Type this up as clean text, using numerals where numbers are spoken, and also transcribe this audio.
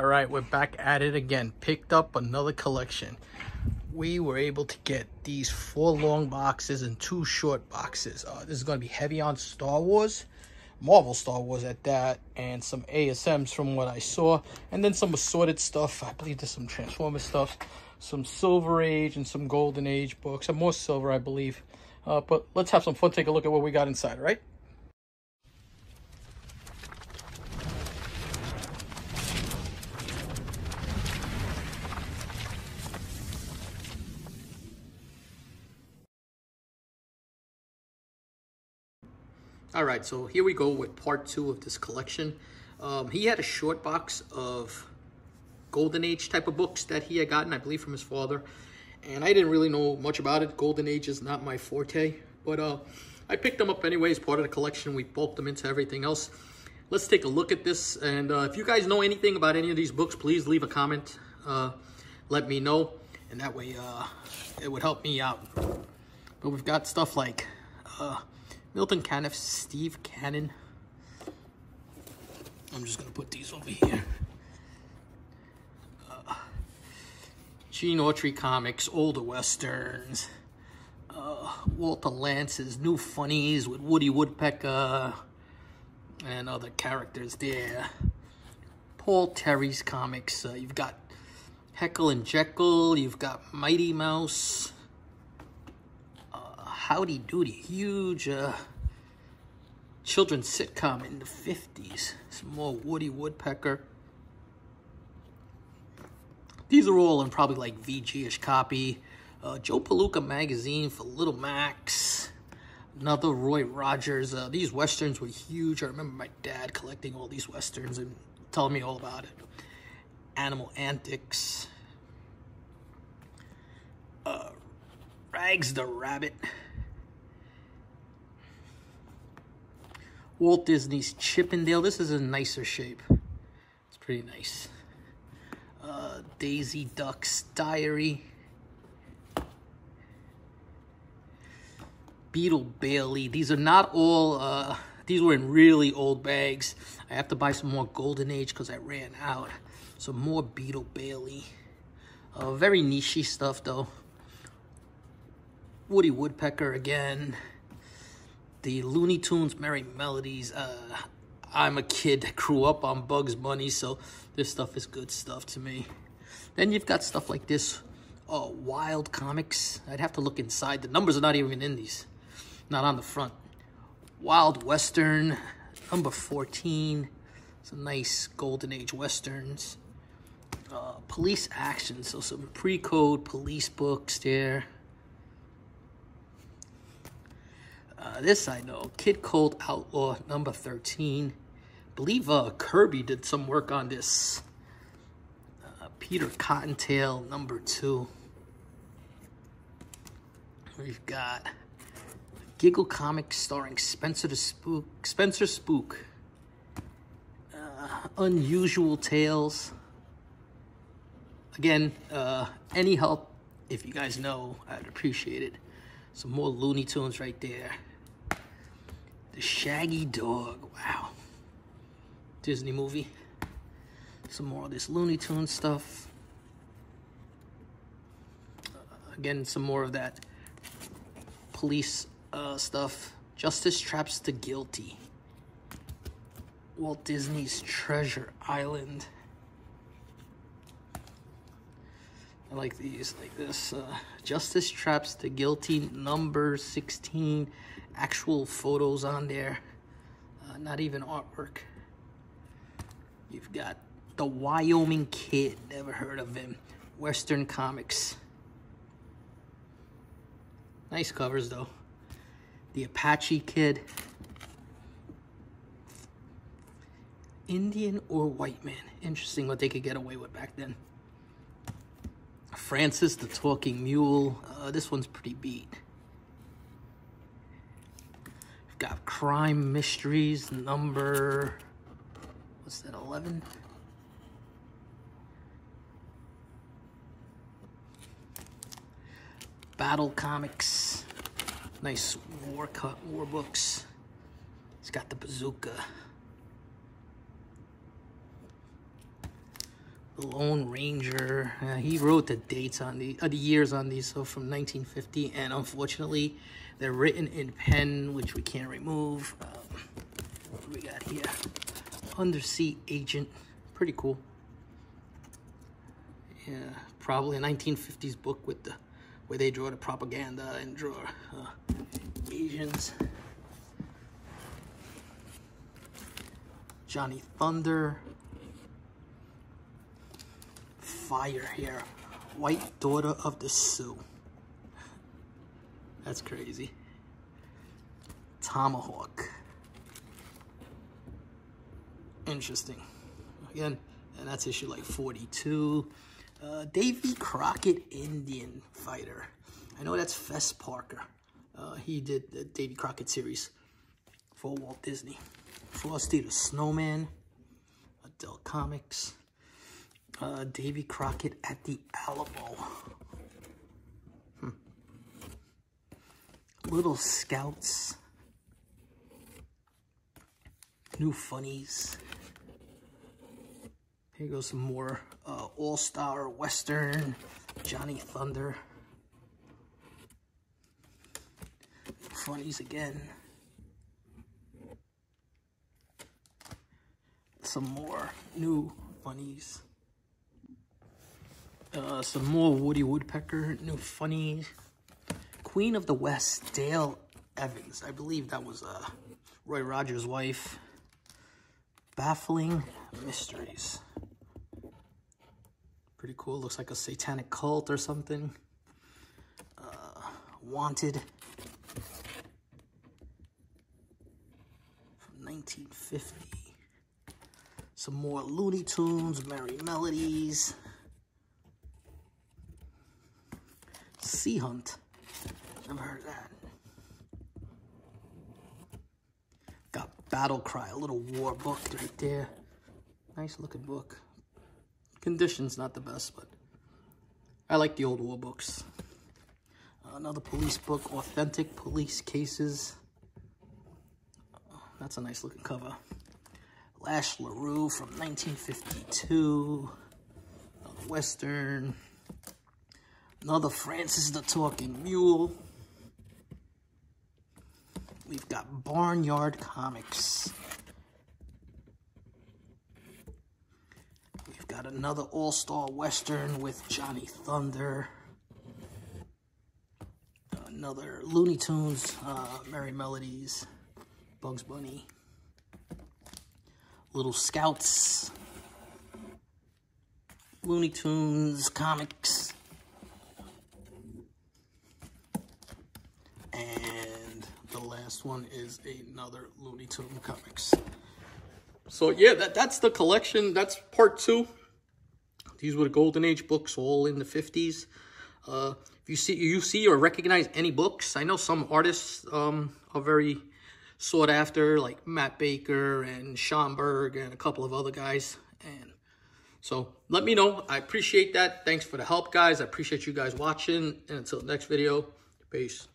All right, we're back at it again. Picked up another collection. We were able to get these 4 long boxes and 2 short boxes. This is going to be heavy on Star Wars, Marvel Star Wars at that, and some ASMs from what I saw, and then some assorted stuff. I believe there's some Transformers stuff, some Silver Age and some Golden Age books, and more Silver, I believe. But let's have some fun. Take a look at what we got inside, all right? All right, so here we go with part 2 of this collection. He had a short box of Golden Age type of books that he had gotten, I believe, from his father. And I didn't really know much about it. Golden Age is not my forte. But I picked them up anyways, part of the collection. We bulked them into everything else. Let's take a look at this. And if you guys know anything about any of these books, please leave a comment. Let me know. And that way it would help me out. But we've got stuff like... Milton Caniff, Steve Cannon. I'm just going to put these over here. Gene Autry comics, older westerns. Walter Lance's New Funnies with Woody Woodpecker and other characters there. Paul Terry's comics. You've got Heckle and Jekyll. You've got Mighty Mouse. Howdy Doody, huge children's sitcom in the 50s. Some more Woody Woodpecker. These are all in probably like VG-ish copy. Joe Palooka magazine for Little Max. Another Roy Rogers. These westerns were huge. I remember my dad collecting all these westerns and telling me all about it. Animal Antics. Rags the Rabbit. Walt Disney's Chippendale. This is a nicer shape. It's pretty nice. Daisy Duck's Diary. Beetle Bailey. These are not all, these were in really old bags. I have to buy some more Golden Age because I ran out. Some more Beetle Bailey. Very niche-y stuff though. Woody Woodpecker again. The Looney Tunes, Merry Melodies. I'm a kid that grew up on Bugs Bunny, so this stuff is good stuff to me. Then you've got stuff like this, Wild Comics. I'd have to look inside. The numbers are not even in these. Not on the front. Wild Western, number 14. Some nice Golden Age Westerns. Police Action, so some pre-code police books there. This I know, Kid Cold Outlaw, number 13. I believe Kirby did some work on this. Peter Cottontail, number 2. We've got Giggle Comics starring Spencer the Spook. Unusual Tales. Again, any help, if you guys know, I'd appreciate it. Some more Looney Tunes right there. The Shaggy Dog, wow. Disney movie. Some more of this Looney Tunes stuff. Again, some more of that police stuff. Justice Traps the Guilty. Walt Disney's Treasure Island. I like these, like this. Justice Traps the Guilty, number 16. Actual photos on there, not even artwork. You've got the Wyoming Kid, never heard of him. Western Comics. Nice covers though. The Apache Kid. Indian or white man. Interesting what they could get away with back then. Francis the Talking Mule. This one's pretty beat. We've got Crime Mysteries, number... what's that, 11? Battle Comics. Nice war books. It's got the bazooka. Lone Ranger. He wrote the dates on the years on these, so from 1950, and unfortunately they're written in pen, which we can't remove. What do we got here? Undersea Agent, pretty cool. Yeah, probably a 1950s book with the where they draw the propaganda and draw Asians. Johnny Thunder. Fire here. White Daughter of the Sioux. That's crazy. Tomahawk. Interesting. Again, and that's issue like 42. Davy Crockett, Indian Fighter. I know that's Fess Parker. He did the Davy Crockett series for Walt Disney. Frosty the Snowman, Adult Comics, Davy Crockett at the Alamo, Little Scouts, New Funnies. Here goes some more All-Star Western, Johnny Thunder, Funnies again. Some more New Funnies. Some more Woody Woodpecker, New Funnies. Queen of the West, Dale Evans. I believe that was Roy Rogers' wife. Baffling Mysteries. Pretty cool. Looks like a satanic cult or something. Wanted. From 1950. Some more Looney Tunes, Merry Melodies. Sea Hunt. Never heard of that. Got Battle Cry, a little war book right there. Nice looking book. Condition's not the best, but I like the old war books. Another police book, Authentic Police Cases. That's a nice looking cover. Lash LaRue from 1952, another Western, another Francis the Talking Mule. We've got Barnyard Comics. We've got another All-Star Western with Johnny Thunder. Another Looney Tunes, Merry Melodies, Bugs Bunny. Little Scouts, Looney Tunes, Comics, and the last one is another Looney Tunes Comics. So yeah, that's the collection. That's part two. These were the Golden Age books, all in the 50s. If you see or recognize any books, I know some artists are very sought after, like Matt Baker and Schomburg and a couple of other guys. And so let me know. I appreciate that. Thanks for the help, guys. I appreciate you guys watching. And until next video, peace.